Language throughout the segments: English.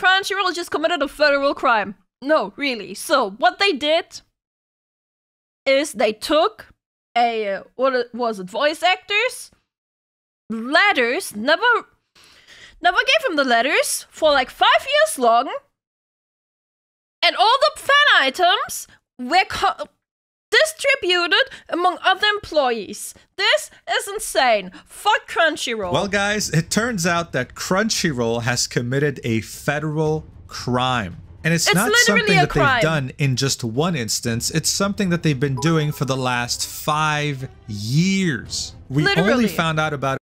Crunchyroll just committed a federal crime. No, really. So what they did is they took a, what was it, voice actors? Letters, never gave him the letters for like 5 years long. And all the fan items were distributed among other employees. This is insane. Fuck Crunchyroll. Well, guys, it turns out that Crunchyroll has committed a federal crime. And it's not something that they've done in just one instance. It's something that they've been doing for the last 5 years. We only found out about it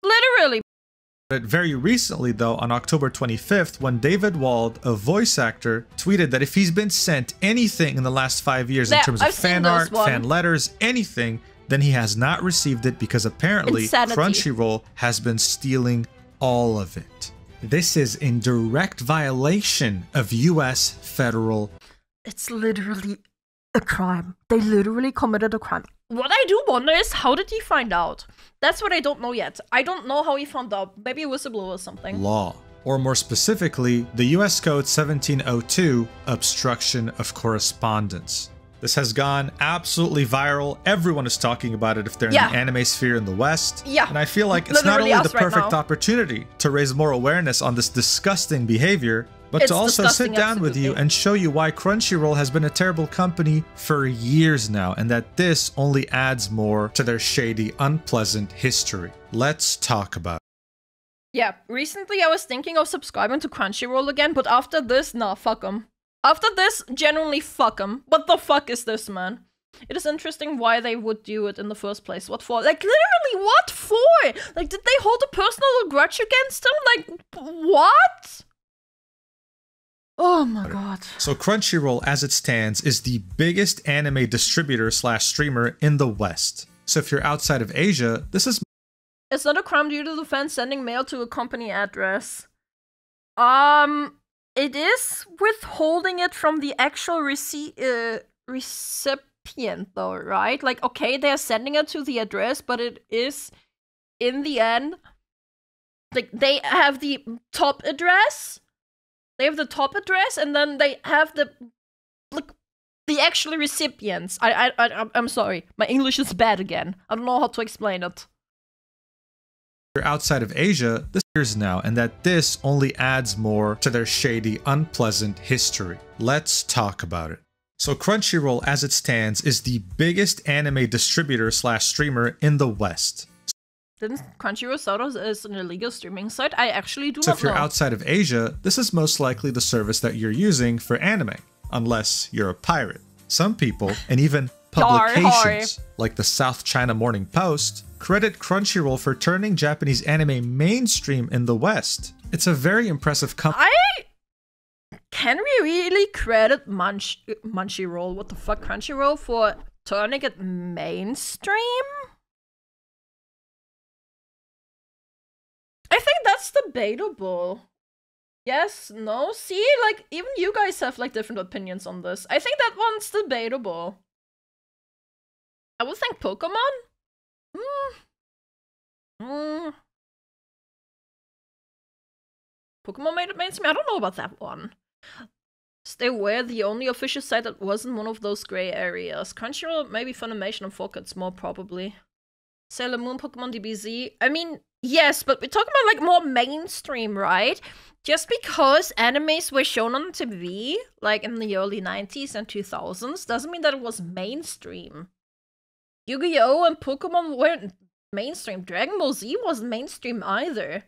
very recently, though, on October 25th, when David Wald, a voice actor, tweeted that if he's been sent anything in the last 5 years in terms of fan art, fan letters, anything, then he has not received it because apparently Crunchyroll has been stealing all of it. This is in direct violation of U.S. federal. It's literally a crime. They literally committed a crime. What I do wonder is, how did he find out? That's what I don't know yet. I don't know how he found out. Maybe a whistleblower or something. Law. Or more specifically, the US Code 1702, obstruction of correspondence. This has gone absolutely viral. Everyone is talking about it if they're in the anime sphere in the West. Yeah. And I feel like it's not only the perfect opportunity to raise more awareness on this disgusting behavior, but to also sit down with you and show you why Crunchyroll has been a terrible company for years now, and that this only adds more to their shady, unpleasant history. Let's talk about it. Yeah, recently I was thinking of subscribing to Crunchyroll again, but after this, nah, fuck them. After this, genuinely fuck them. What the fuck is this, man? It is interesting why they would do it in the first place. What for? Like, literally, what for? Like, did they hold a personal grudge against them? Like, what? Oh my god. So Crunchyroll, as it stands, is the biggest anime distributor slash streamer in the West. So if you're outside of Asia, this is... It's not a crime due to the fan sending mail to a company address. It is withholding it from the actual recipient though, right? Like, okay, they're sending it to the address, but it is, in the end, like, they have the top address. They have the top address, and then they have the, like, the actual recipients. I'm sorry, my English is bad again. I don't know how to explain it. You're outside of Asia, this is now, and that this only adds more to their shady, unpleasant history. Let's talk about it. So Crunchyroll, as it stands, is the biggest anime distributor slash streamer in the West. Didn't Crunchyroll start as an illegal streaming site? I actually do not know. So if you're outside of Asia, this is most likely the service that you're using for anime, unless you're a pirate. Some people, and even publications like the South China Morning Post, credit Crunchyroll for turning Japanese anime mainstream in the West. It's a very impressive company. Can we really credit Crunchyroll? What the fuck, Crunchyroll, for turning it mainstream? I think that's debatable. Yes, no, see, like, even you guys have, like, different opinions on this. I think that one's debatable. I would think Pokemon? Pokemon made it mainstream? I don't know about that one. They were the only official site that wasn't one of those gray areas. Crunchyroll, maybe Funimation and 4Kids more, probably. Sailor Moon, Pokemon, DBZ. I mean... Yes, but we're talking about, like, more mainstream, right? Just because animes were shown on TV, like, in the early 90s and 2000s, doesn't mean that it was mainstream. Yu-Gi-Oh! And Pokemon weren't mainstream. Dragon Ball Z wasn't mainstream either.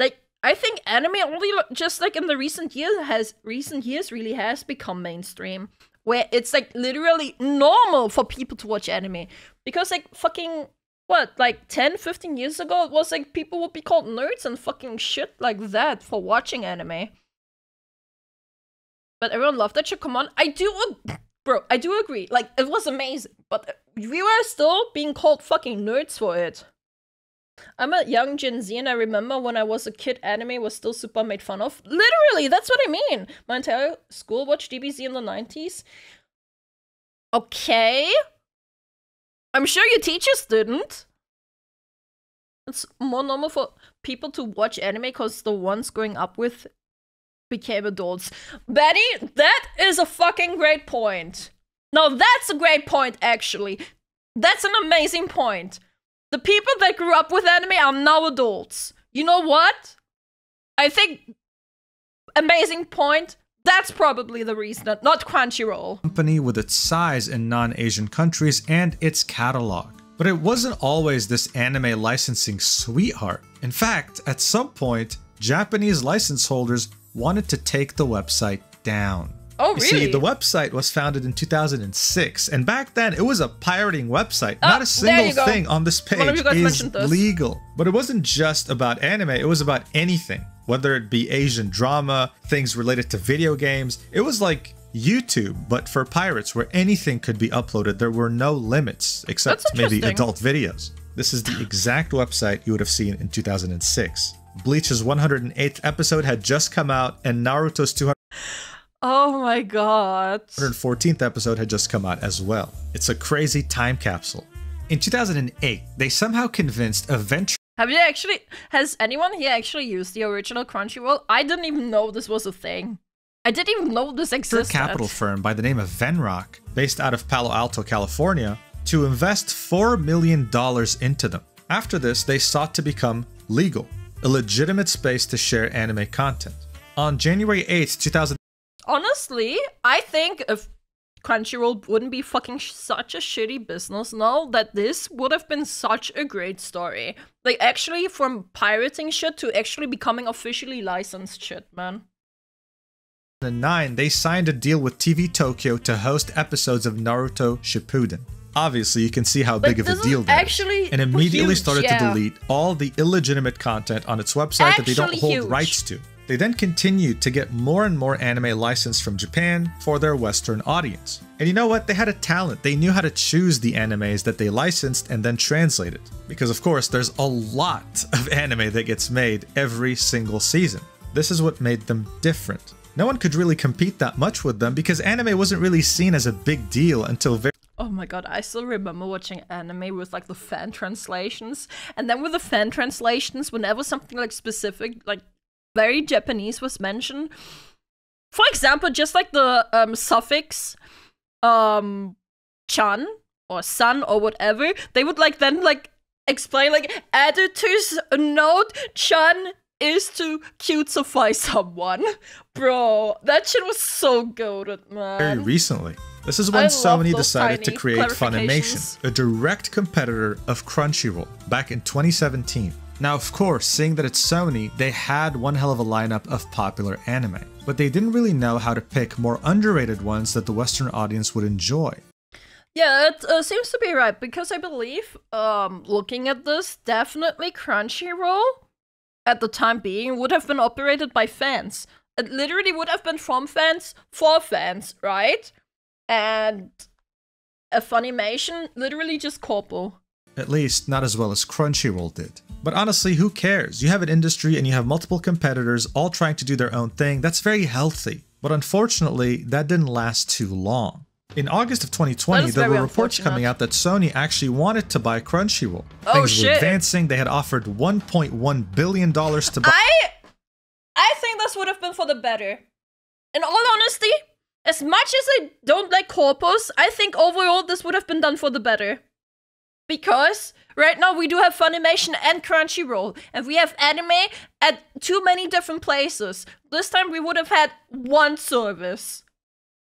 Like, I think anime only, just, like, in the recent years really has become mainstream. Where it's, like, literally normal for people to watch anime. Because, like, fucking... What, like 10, 15 years ago, it was like people would be called nerds and fucking shit like that for watching anime. But everyone loved that shit, come on. I do agree. Like, it was amazing, but we were still being called fucking nerds for it. I'm a young Gen Z and I remember when I was a kid, anime was still super made fun of. Literally, that's what I mean. My entire school watched DBZ in the 90s. Okay. I'm sure your teachers didn't. It's more normal for people to watch anime because the ones growing up with became adults. Betty, that is a fucking great point. No, that's a great point, actually. That's an amazing point. The people that grew up with anime are now adults. You know what? I think... amazing point. That's probably the reason, not Crunchyroll. ...company with its size in non-Asian countries and its catalog. But it wasn't always this anime licensing sweetheart. In fact, at some point, Japanese license holders wanted to take the website down. Oh, really? You see, the website was founded in 2006, and back then it was a pirating website. Not a single thing on this page is legal. But it wasn't just about anime, it was about anything. Whether it be Asian drama, things related to video games, it was like YouTube, but for pirates, where anything could be uploaded. There were no limits, except maybe adult videos. This is the exact website you would have seen in 2006. Bleach's 108th episode had just come out, and Naruto's 200... oh my god. 114th episode had just come out as well. It's a crazy time capsule. In 2008, they somehow convinced a venture... have you actually... has anyone here actually used the original Crunchyroll? I didn't even know this was a thing. I didn't even know this existed. A capital firm by the name of Venrock, based out of Palo Alto, California, to invest $4 million into them. After this, they sought to become legal, a legitimate space to share anime content. On January 8th, 2000... honestly, I think if Crunchyroll wouldn't be fucking such a shitty business now, that this would have been such a great story. Like, actually, from pirating shit to actually becoming officially licensed shit, man. In 2009, they signed a deal with TV Tokyo to host episodes of Naruto Shippuden. Obviously, you can see how big of a deal that is. And immediately started to delete all the illegitimate content on its website that they don't hold rights to. They then continued to get more and more anime licensed from Japan for their Western audience. And you know what? They had a talent. They knew how to choose the animes that they licensed and then translated. Because of course, there's a lot of anime that gets made every single season. This is what made them different. No one could really compete that much with them because anime wasn't really seen as a big deal until very... oh my god, I still remember watching anime with like the fan translations. And then with the fan translations, whenever something like specific, like very Japanese was mentioned. For example, just like the suffix chan or san or whatever, they would like then like explain like editor's note, chan is to cutesify someone. Bro, that shit was so goated, man. Very recently. This is when Sony decided to create Funimation, a direct competitor of Crunchyroll, back in 2017. Now, of course, seeing that it's Sony, they had one hell of a lineup of popular anime, but they didn't really know how to pick more underrated ones that the Western audience would enjoy. Yeah, it seems to be right, because I believe, looking at this, definitely Crunchyroll, at the time being, would have been operated by fans. It literally would have been from fans, for fans, right? And a Funimation, literally just corpo. At least, not as well as Crunchyroll did. But honestly, who cares? You have an industry and you have multiple competitors all trying to do their own thing. That's very healthy. But unfortunately, that didn't last too long. In August of 2020, there were reports coming out that Sony actually wanted to buy Crunchyroll. Oh, things were advancing. They had offered $1.1 billion to buy. I think this would have been for the better. In all honesty, as much as I don't like corpos, I think overall this would have been done for the better. Because right now we do have Funimation and Crunchyroll, and we have anime at too many different places. This time we would have had one service.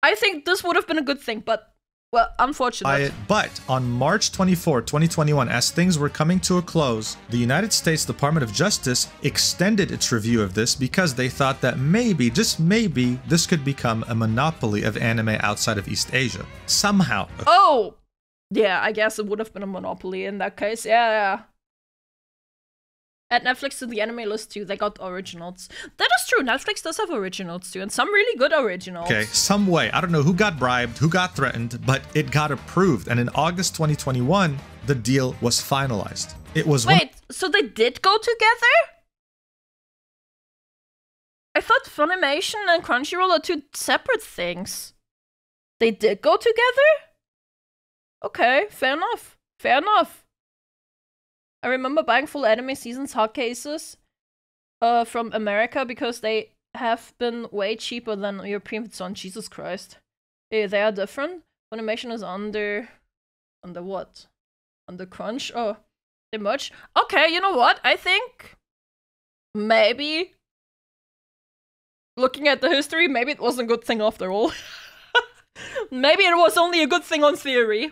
I think this would have been a good thing, but, well, unfortunately. But on March 24, 2021, as things were coming to a close, the United States Department of Justice extended its review of this because they thought that maybe, just maybe, this could become a monopoly of anime outside of East Asia. Somehow. Oh! Yeah, I guess it would have been a monopoly in that case. Yeah. At Netflix to the anime list too, they got originals. That is true, Netflix does have originals too, and some really good originals. Okay, some way, I don't know who got bribed, who got threatened, but it got approved. And in August 2021, the deal was finalized. It was- wait, so they did go together? I thought Funimation and Crunchyroll are two separate things. They did go together? Okay, fair enough. Fair enough. I remember buying full anime seasons hard cases from America because they have been way cheaper than European ones. On Jesus Christ, they are different. Funimation is under what? Under Crunch? Oh, they merged. Okay, you know what? I think maybe looking at the history, maybe it wasn't a good thing after all. Maybe it was only a good thing on theory.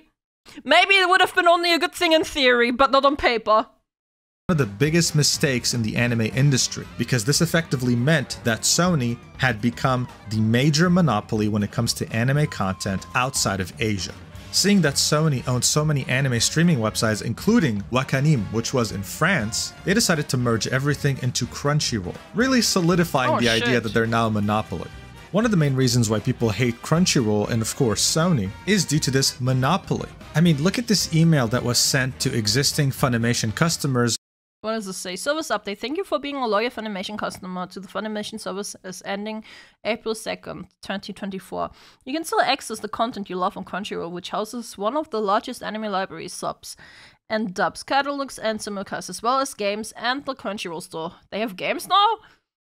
Maybe it would have been only a good thing in theory, but not on paper. One of the biggest mistakes in the anime industry, because this effectively meant that Sony had become the major monopoly when it comes to anime content outside of Asia. Seeing that Sony owned so many anime streaming websites, including Wakanim, which was in France, they decided to merge everything into Crunchyroll, really solidifying the idea that they're now a monopoly. One of the main reasons why people hate Crunchyroll and of course Sony is due to this monopoly. I mean, look at this email that was sent to existing Funimation customers. What does it say? Service update. Thank you for being a loyal Funimation customer. To the Funimation service is ending April 2nd, 2024. You can still access the content you love on Crunchyroll, which houses one of the largest anime libraries, subs and dubs, catalogs and simulcasts, as well as games and the Crunchyroll store. They have games now?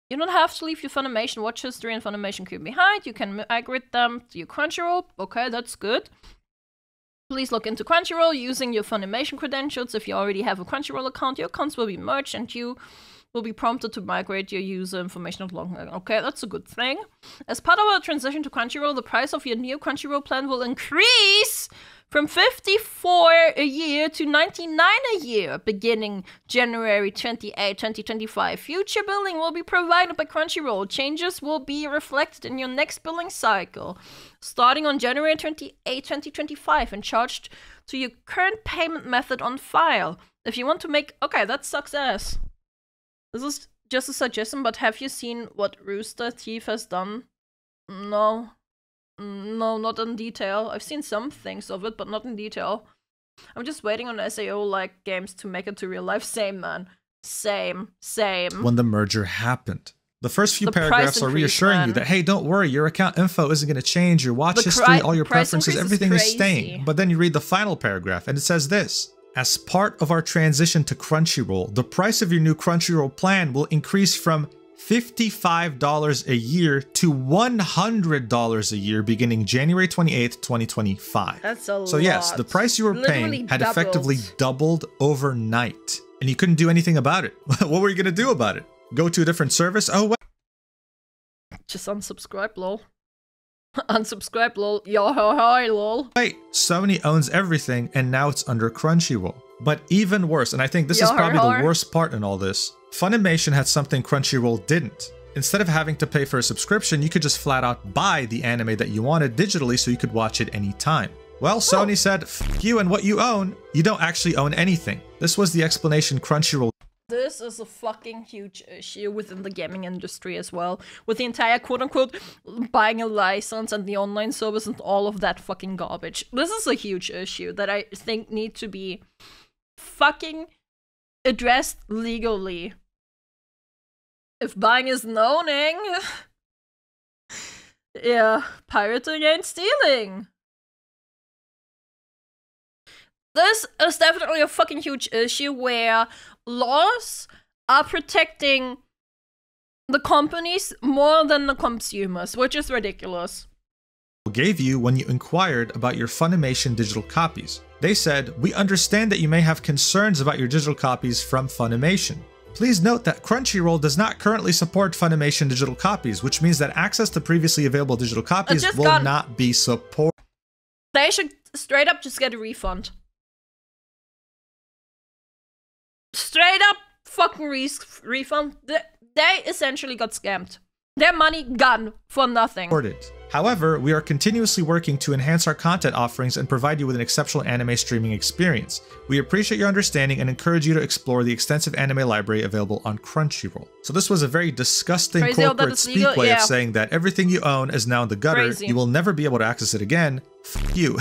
You don't have to leave your Funimation watch history and Funimation queue behind. You can migrate them to your Crunchyroll. Okay, that's good. Please log into Crunchyroll using your Funimation credentials. If you already have a Crunchyroll account, your accounts will be merged and you will be prompted to migrate your user information along. Okay, that's a good thing. As part of our transition to Crunchyroll, the price of your new Crunchyroll plan will increase from $54 a year to $99 a year beginning January 28, 2025. Future billing will be provided by Crunchyroll. Changes will be reflected in your next billing cycle starting on January 28, 2025 and charged to your current payment method on file. If you want to make... Okay, that sucks ass. This is just a suggestion, but have you seen what Rooster Teeth has done? No. No, not in detail. I've seen some things of it, but not in detail. I'm just waiting on SAO-like games to make it to real life. Same, man. Same. When the merger happened. The first few paragraphs are reassuring you that, hey, don't worry, your account info isn't going to change, your watch history, all your preferences, everything is staying. But then you read the final paragraph, and it says this. As part of our transition to Crunchyroll, the price of your new Crunchyroll plan will increase from $55 a year to $100 a year beginning January 28th, 2025. That's a lot. So yes, the price you were paying had effectively doubled overnight, and you couldn't do anything about it. What were you going to do about it? Go to a different service? Oh, what? Just unsubscribe, lol. Unsubscribe, lol. Yo ho hi, lol. Wait, Sony owns everything, and now it's under Crunchyroll. But even worse, and I think this is probably the worst part in all this, Funimation had something Crunchyroll didn't. Instead of having to pay for a subscription, you could just flat out buy the anime that you wanted digitally so you could watch it anytime. Well, Sony said, F you and what you own, you don't actually own anything. This was the explanation Crunchyroll. This is a fucking huge issue within the gaming industry as well, with the entire quote-unquote buying a license and the online service and all of that fucking garbage. This is a huge issue that I think need to be fucking addressed legally. If buying is owning, yeah, pirating ain't stealing. This is definitely a fucking huge issue where laws are protecting the companies more than the consumers, which is ridiculous. Gave you when you inquired about your Funimation digital copies. They said, we understand that you may have concerns about your digital copies from Funimation. Please note that Crunchyroll does not currently support Funimation digital copies, which means that access to previously available digital copies will not be supported. They should straight up just get a refund. Straight up fucking refund. They essentially got scammed. Their money gone for nothing. However, we are continuously working to enhance our content offerings and provide you with an exceptional anime streaming experience. We appreciate your understanding and encourage you to explore the extensive anime library available on Crunchyroll. So this was a very disgusting corporate speak way of saying that everything you own is now in the gutter. You will never be able to access it again. F you.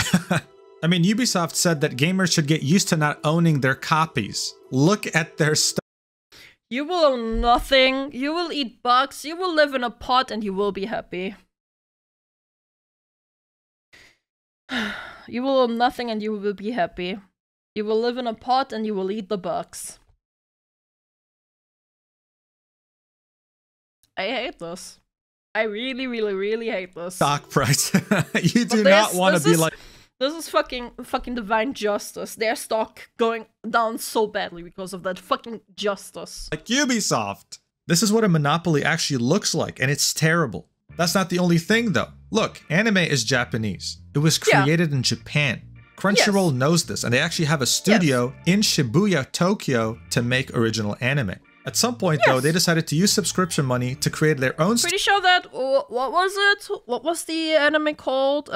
I mean, Ubisoft said that gamers should get used to not owning their copies. Look at their stuff. You will own nothing. You will eat bugs. You will live in a pot and you will be happy. You will own nothing and you will be happy. You will live in a pot and you will eat the bugs. I hate this. I really, really, really hate this. Stock price. You do not want to be like... This is fucking divine justice. Their stock going down so badly because of that fucking justice. Like Ubisoft. This is what a monopoly actually looks like, and it's terrible. That's not the only thing, though. Look, anime is Japanese. It was created in Japan. Crunchyroll knows this, and they actually have a studio in Shibuya, Tokyo, to make original anime. At some point, though, they decided to use subscription money to create their own... Pretty sure that... What was it? What was the anime called?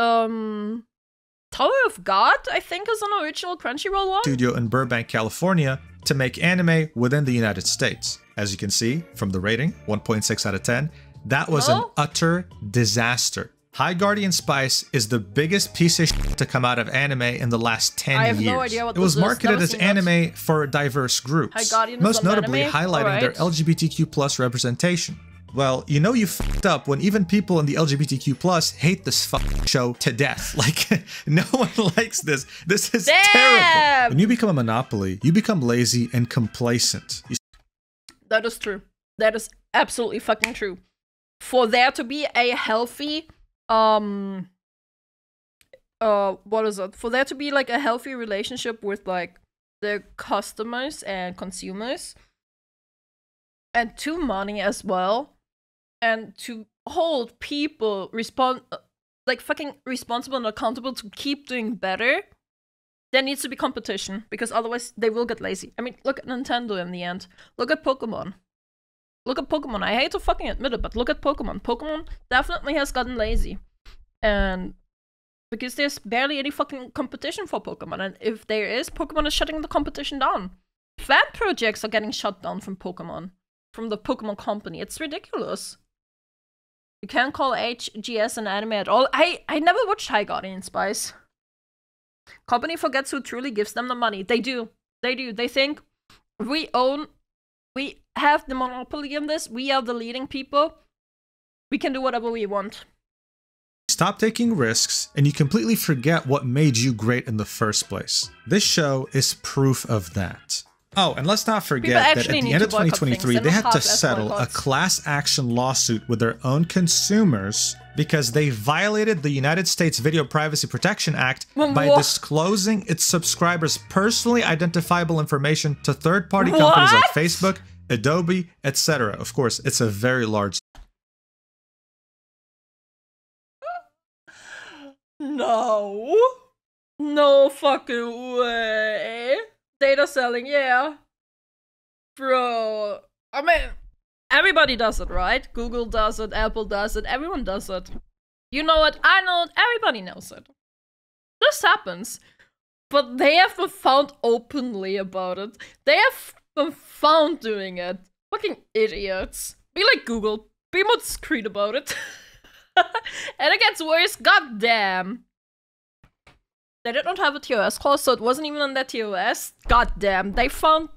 Tower of God, I think, is an original Crunchyroll one. Studio in Burbank, California, to make anime within the United States. As you can see from the rating, 1.6 out of 10, that was an utter disaster. High Guardian Spice is the biggest piece of shit to come out of anime in the last 10 years. I have no idea what it was marketed as anime for diverse groups, most notably highlighting their LGBTQ+ representation. Well, you know you fucked up when even people in the LGBTQ+ hate this fucking show to death. Like, no one likes this. This is terrible. When you become a monopoly, you become lazy and complacent. That is true. That is absolutely fucking true. For there to be a healthy... for there to be like a healthy relationship with like the customers and consumers and to money as well, and to hold people fucking responsible and accountable to keep doing better, there needs to be competition, because otherwise they will get lazy. I mean, look at Nintendo in the end. Look at Pokemon. Look at Pokemon. I hate to fucking admit it, but look at Pokemon. Pokemon definitely has gotten lazy. And because there's barely any fucking competition for Pokemon. And if there is, Pokemon is shutting the competition down. Fan projects are getting shut down from Pokemon. From the Pokemon company. It's ridiculous. You can't call HGS an anime at all. I never watched High Guardian Spice. Company forgets who truly gives them the money. They do. They do. They think we own... We have the monopoly in this. We are the leading people. We can do whatever we want. Stop taking risks, and you completely forget what made you great in the first place. This show is proof of that. Oh, and let's not forget that at the end of 2023, they had to settle a class action lawsuit with their own consumers because they violated the United States Video Privacy Protection Act by disclosing its subscribers' personally identifiable information to third-party companies like Facebook, Adobe, etc. Of course, it's a very large... No. No fucking way. Data selling, yeah. Bro. I mean, everybody does it, right? Google does it, Apple does it, everyone does it. You know it, I know it, everybody knows it. This happens. But they have been found openly about it. They have been found doing it. Fucking idiots. Be like Google. Be more discreet about it. And it gets worse, goddamn. They did not have a TOS clause, so it wasn't even on their TOS. Goddamn, they found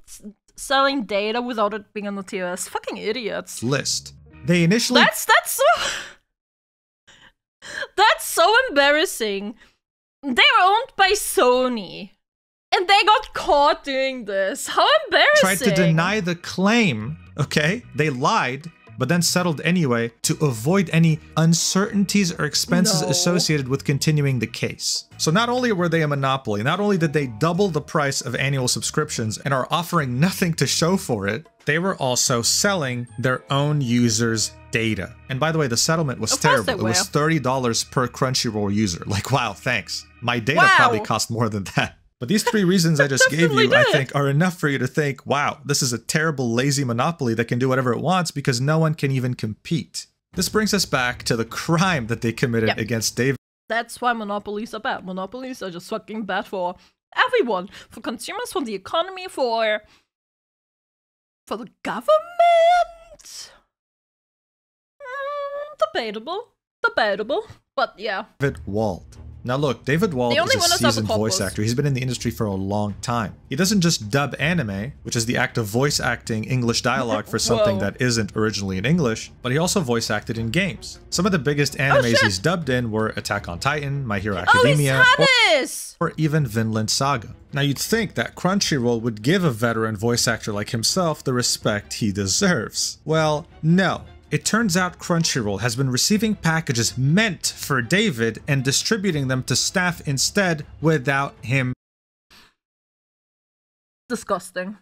selling data without it being on the TOS. Fucking idiots. List. They initially... That's so... That's so embarrassing. They were owned by Sony. And they got caught doing this. How embarrassing. Tried to deny the claim, okay? They lied, but then settled anyway to avoid any uncertainties or expenses associated with continuing the case. So not only were they a monopoly, not only did they double the price of annual subscriptions and are offering nothing to show for it, they were also selling their own users' data. And by the way, the settlement was terrible. It was $30 per Crunchyroll user. Like, wow, thanks. My data probably cost more than that. But these three reasons I just gave you, I think, are enough for you to think, wow, this is a terrible, lazy monopoly that can do whatever it wants because no one can even compete. This brings us back to the crime that they committed against David. That's why monopolies are bad. Monopolies are just fucking bad for everyone. For consumers, for the economy, for the government? Debatable. Debatable. But yeah. David Wald. Now look, David Wald is a seasoned voice actor. He's been in the industry for a long time. He doesn't just dub anime, which is the act of voice acting English dialogue for something that isn't originally in English, but he also voice acted in games. Some of the biggest animes he's dubbed in were Attack on Titan, My Hero Academia, or even Vinland Saga. Now you'd think that Crunchyroll would give a veteran voice actor like himself the respect he deserves. Well, no. It turns out Crunchyroll has been receiving packages meant for David and distributing them to staff instead without him. Disgusting.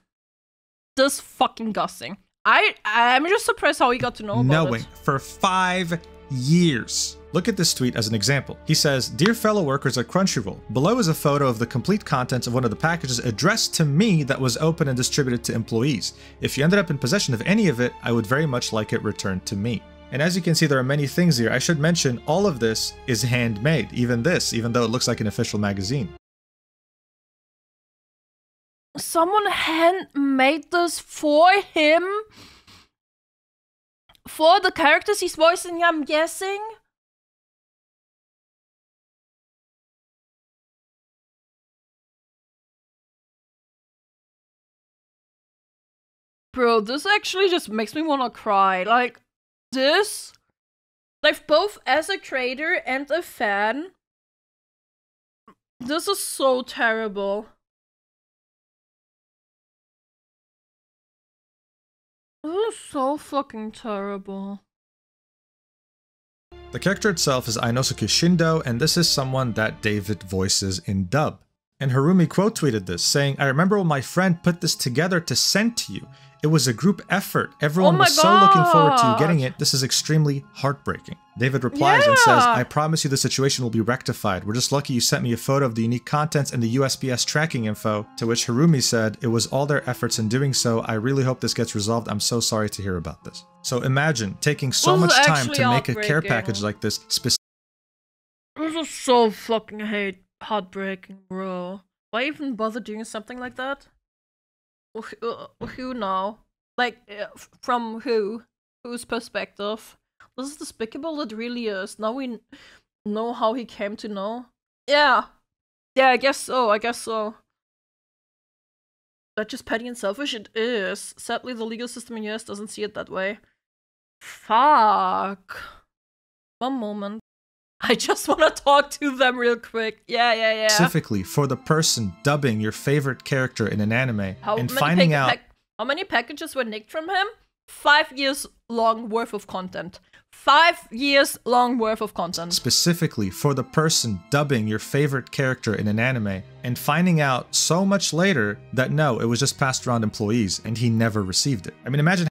Just fucking disgusting. I'm just surprised how he got to know about it. Knowing for 5 years. Look at this tweet as an example. He says, "Dear fellow workers at Crunchyroll, below is a photo of the complete contents of one of the packages addressed to me that was opened and distributed to employees. If you ended up in possession of any of it, I would very much like it returned to me." And as you can see, there are many things here. I should mention all of this is handmade, even this, even though it looks like an official magazine. Someone handmade this for him? For the characters he's voicing, I'm guessing? Bro, this actually just makes me wanna cry. Like, this... Like, both as a creator and a fan... This is so terrible. This is so fucking terrible. The character itself is Ainosuke Shindo, and this is someone that David voices in dub. And Harumi quote-tweeted this, saying, "I remember when my friend put this together to send to you. It was a group effort. Everyone was so looking forward to you getting it. This is extremely heartbreaking." David replies and says, "I promise you the situation will be rectified. We're just lucky you sent me a photo of the unique contents and the USPS tracking info," to which Harumi said, "It was all their efforts in doing so. I really hope this gets resolved. I'm so sorry to hear about this." So imagine taking so much time to make a care package like this. This is so fucking heartbreaking, bro. Why even bother doing something like that? Who now? Like, from who? Whose perspective? This is despicable, it really is. Now we know how he came to know. Yeah. Yeah, I guess so, I guess so. That's just petty and selfish? It is. Sadly, the legal system in the US doesn't see it that way. Fuck. One moment. I just want to talk to them real quick. Yeah. Specifically for the person dubbing your favorite character in an anime and finding out... How many packages were nicked from him? 5 years long worth of content. 5 years long worth of content. Specifically for the person dubbing your favorite character in an anime and finding out so much later that no, it was just passed around employees and he never received it. I mean, imagine...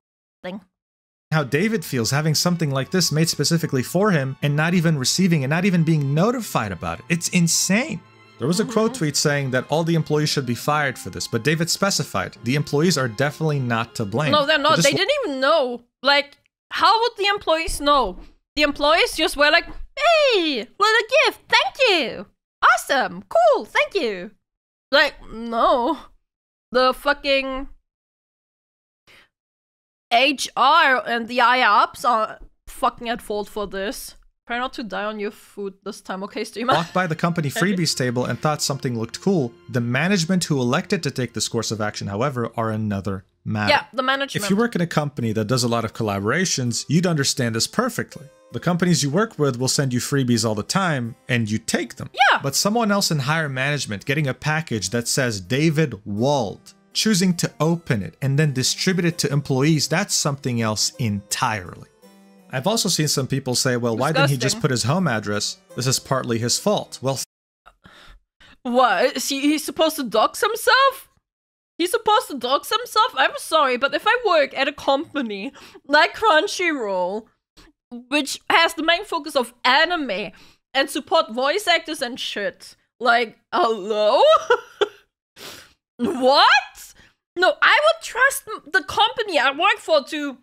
how David feels having something like this made specifically for him and not even receiving and not even being notified about it. It's insane. There was a quote tweet saying that all the employees should be fired for this, but David specified the employees are definitely not to blame. No, they're not. They didn't even know. Like, how would the employees know? The employees just were like, "Hey, little gift, thank you. Awesome, cool, thank you." Like, no. The fucking... HR and the IR ups are fucking at fault for this. Try not to die on your food this time, okay, streamer? Walked by the company freebies table and thought something looked cool. The management who elected to take this course of action, however, are another matter. Yeah, the management. If you work in a company that does a lot of collaborations, you'd understand this perfectly. The companies you work with will send you freebies all the time, and you take them. Yeah. But someone else in higher management getting a package that says David Wald, choosing to open it and then distribute it to employees, that's something else entirely. I've also seen some people say, well, why didn't he just put his home address? This is partly his fault. Well, what? Is he's supposed to dox himself? He's supposed to dox himself? I'm sorry, but if I work at a company like Crunchyroll, which has the main focus of anime and support voice actors and shit, like, hello? What? No, I would trust the company I work for to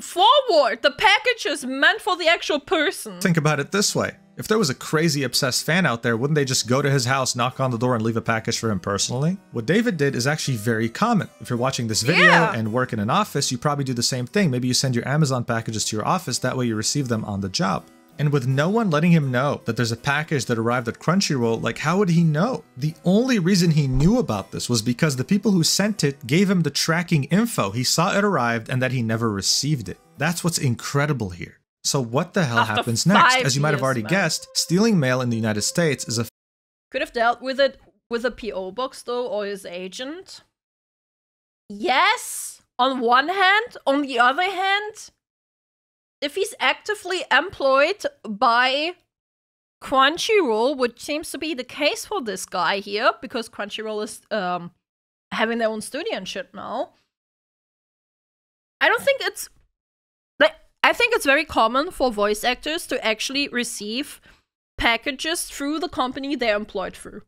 forward the packages meant for the actual person. Think about it this way. If there was a crazy obsessed fan out there, wouldn't they just go to his house, knock on the door, and leave a package for him personally? What David did is actually very common. If you're watching this video and work in an office, you probably do the same thing. Maybe you send your Amazon packages to your office. That way you receive them on the job. And with no one letting him know that there's a package that arrived at Crunchyroll, like, how would he know? The only reason he knew about this was because the people who sent it gave him the tracking info. He saw it arrived and that he never received it. That's what's incredible here. So what the hell happens next? As you might have already guessed, stealing mail in the United States is a... Could have dealt with it with a P.O. box, though, or his agent. Yes, on one hand. On the other hand, if he's actively employed by Crunchyroll, which seems to be the case for this guy here, because Crunchyroll is having their own studio and shit now. I don't think it's... like, I think it's very common for voice actors to actually receive packages through the company they're employed through.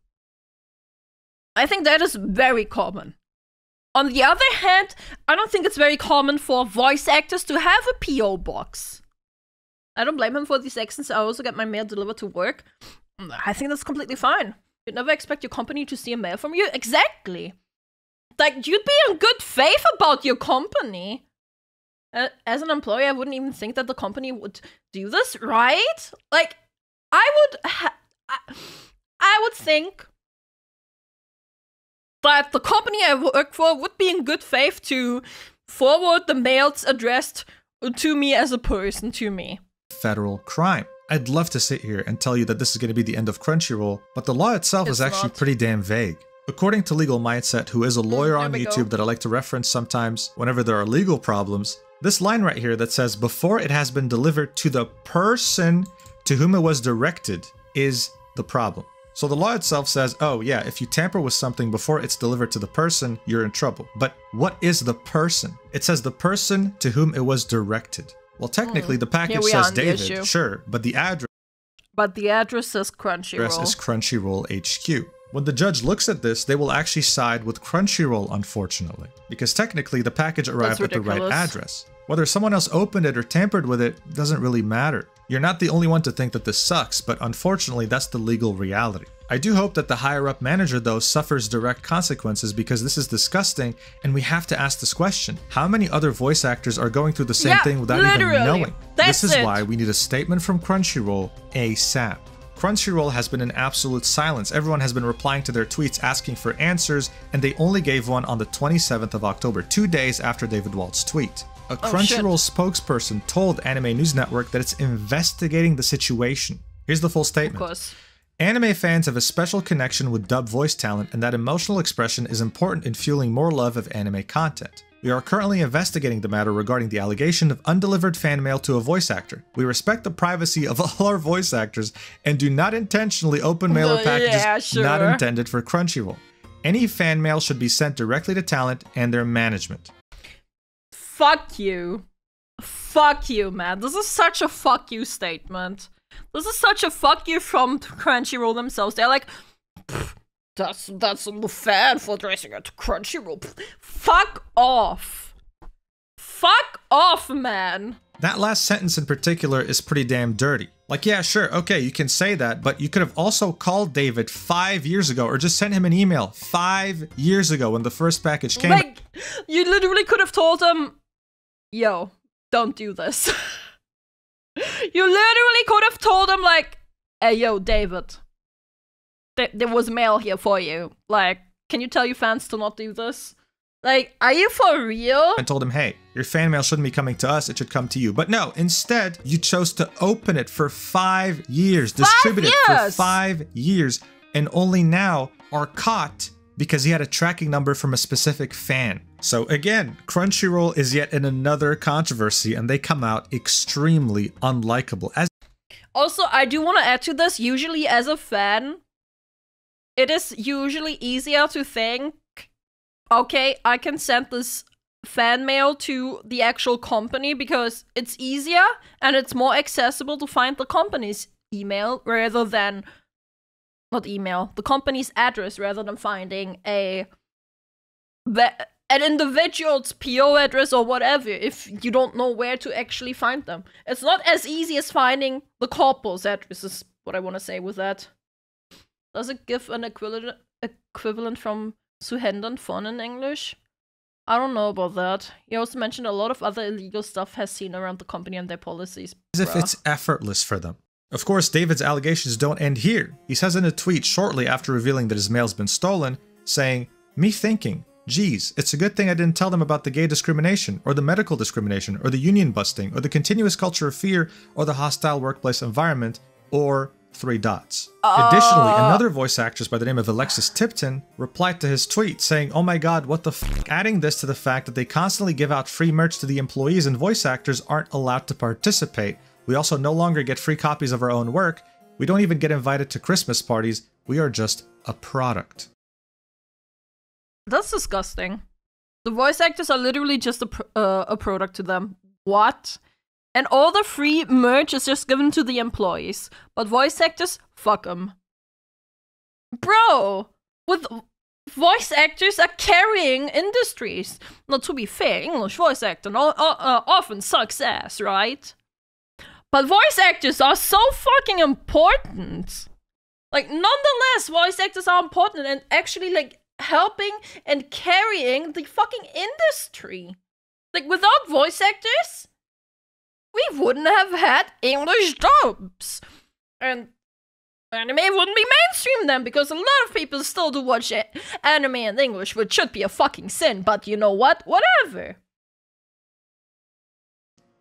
I think that is very common. On the other hand, I don't think it's very common for voice actors to have a P.O. box. I don't blame him for these actions. I also get my mail delivered to work. I think that's completely fine. You'd never expect your company to see a mail from you. Exactly. Like, you'd be in good faith about your company. As an employee, I wouldn't even think that the company would do this, right? Like, I would think that the company I work for would be in good faith to forward the mails addressed to me as a person to me. Federal crime. I'd love to sit here and tell you that this is going to be the end of Crunchyroll, but the law itself is actually pretty damn vague. According to Legal Mindset, who is a lawyer on YouTube that I like to reference sometimes whenever there are legal problems, this line right here that says, before it has been delivered to the person to whom it was directed is the problem. So the law itself says, oh yeah, if you tamper with something before it's delivered to the person, you're in trouble. But what is the person? It says the person to whom it was directed. Well, technically the package says David, sure, but the address... but the address says Crunchyroll. Address is Crunchyroll HQ. When the judge looks at this, they will actually side with Crunchyroll, unfortunately, because technically the package arrived at the right address. Whether someone else opened it or tampered with it doesn't really matter. You're not the only one to think that this sucks, but unfortunately that's the legal reality. I do hope that the higher-up manager, though, suffers direct consequences, because this is disgusting, and we have to ask this question. How many other voice actors are going through the same thing without even knowing? This is why we need a statement from Crunchyroll ASAP. Crunchyroll has been in absolute silence. Everyone has been replying to their tweets asking for answers, and they only gave one on the 27th of October, 2 days after David Wald's tweet. A Crunchyroll spokesperson told Anime News Network that it's investigating the situation. Here's the full statement. Of course. Anime fans have a special connection with dub voice talent, and that emotional expression is important in fueling more love of anime content. We are currently investigating the matter regarding the allegation of undelivered fan mail to a voice actor. We respect the privacy of all our voice actors and do not intentionally open mail or packages not intended for Crunchyroll. Any fan mail should be sent directly to talent and their management. Fuck you. Fuck you, man. This is such a fuck you statement. This is such a fuck you from Crunchyroll themselves. They're like, that's unfair for addressing it to Crunchyroll. Fuck off. Fuck off, man. That last sentence in particular is pretty damn dirty. Like, yeah, sure, okay, you can say that, but you could have also called David 5 years ago or just sent him an email 5 years ago when the first package came. Like, you literally could have told him, yo, don't do this. You literally could have told him, like, hey, yo, David, there was mail here for you. Like, can you tell your fans to not do this? Like, are you for real? And told him, hey, your fan mail shouldn't be coming to us, it should come to you. But no, instead, you chose to open it for 5 years, distribute it for 5 years, and only now are caught because he had a tracking number from a specific fan. So again, Crunchyroll is yet in another controversy, and they come out extremely unlikable. Also, I do want to add to this, usually as a fan, it is usually easier to think, okay, I can send this fan mail to the actual company because it's easier and it's more accessible to find the company's email rather than, not email, the company's address rather than finding an individual's PO address or whatever if you don't know where to actually find them. It's not as easy as finding the corpo's address is what I want to say with that. Does it give an equivalent from Suhendan Fon in English? I don't know about that. You also mentioned a lot of other illegal stuff has seen around the company and their policies. As if it's effortless for them. Of course, David's allegations don't end here. He says in a tweet shortly after revealing that his mail's been stolen, saying, me thinking, geez, it's a good thing I didn't tell them about the gay discrimination, or the medical discrimination, or the union busting, or the continuous culture of fear, or the hostile workplace environment, or three dots. Additionally, another voice actress by the name of Alexis Tipton replied to his tweet saying, "Oh my god, what the f***," adding this to the fact that they constantly give out free merch to the employees and voice actors aren't allowed to participate. We also no longer get free copies of our own work. We don't even get invited to Christmas parties. We are just a product. That's disgusting. The voice actors are literally just a product to them. What? And all the free merch is just given to the employees. But voice actors, fuck them. Bro! Voice actors are carrying industries. Now, to be fair, English voice acting often sucks ass, right? But voice actors are so fucking important. Like, nonetheless, voice actors are important and actually, like, helping and carrying the fucking industry. Like, without voice actors, we wouldn't have had English dubs. And anime wouldn't be mainstream then, because a lot of people still do watch anime in English, which should be a fucking sin, but you know what? Whatever.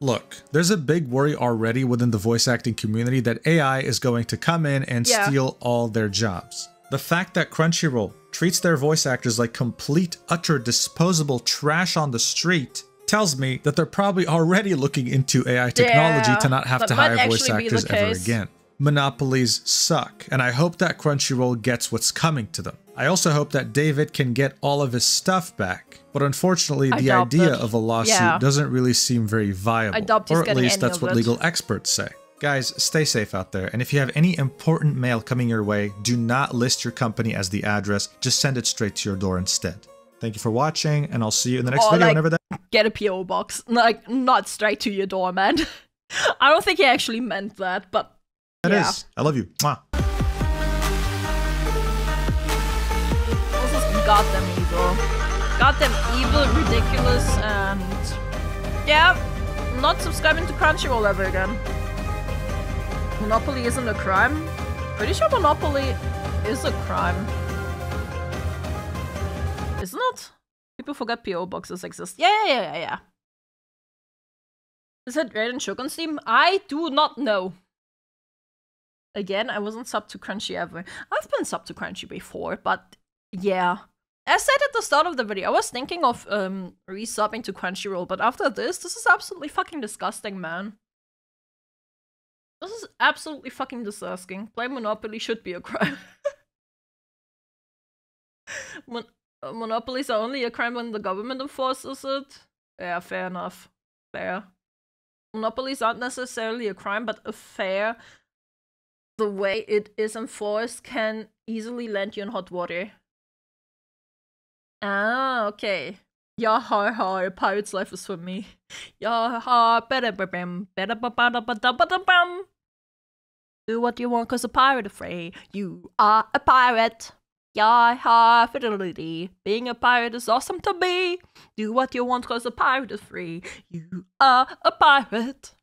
Look, there's a big worry already within the voice acting community that AI is going to come in and steal all their jobs. The fact that Crunchyroll treats their voice actors like complete, utter, disposable trash on the street tells me that they're probably already looking into AI technology to not have to hire voice actors ever again. Monopolies suck, and I hope that Crunchyroll gets what's coming to them. I also hope that David can get all of his stuff back, but unfortunately the idea of a lawsuit doesn't really seem very viable, or at least that's what legal experts say. Guys, stay safe out there, and if you have any important mail coming your way, do not list your company as the address, just send it straight to your door instead. Thank you for watching, and I'll see you in the next video, like, whenever that— Get a P.O. box, like, not straight to your door, man. I don't think he actually meant that, but That is. I love you. Mwah. This is goddamn evil. Goddamn evil, ridiculous, and yeah, not subscribing to Crunchyroll ever again. Monopoly isn't a crime. Pretty sure Monopoly is a crime. Isn't it? People forget PO boxes exist. Yeah. Is that Raid and Shogun Steam? I do not know. Again, I wasn't sub to Crunchy ever. I've been sub to Crunchy before, but yeah. As said at the start of the video, I was thinking of resubbing to Crunchyroll, but after this is absolutely fucking disgusting, man. This is absolutely fucking disgusting. Playing Monopoly should be a crime. Monopolies are only a crime when the government enforces it. Yeah, fair enough. Fair. Monopolies aren't necessarily a crime, but a fair... The way it is enforced can easily land you in hot water. Ah, okay. Yah har har, pirate's life is for me. Yah har, ba-da-ba-bam. Do what you want, cause a pirate is free. You are a pirate. Yah har, fiddle-dee. Being a pirate is awesome to be. Do what you want, cause a pirate is free. You are a pirate.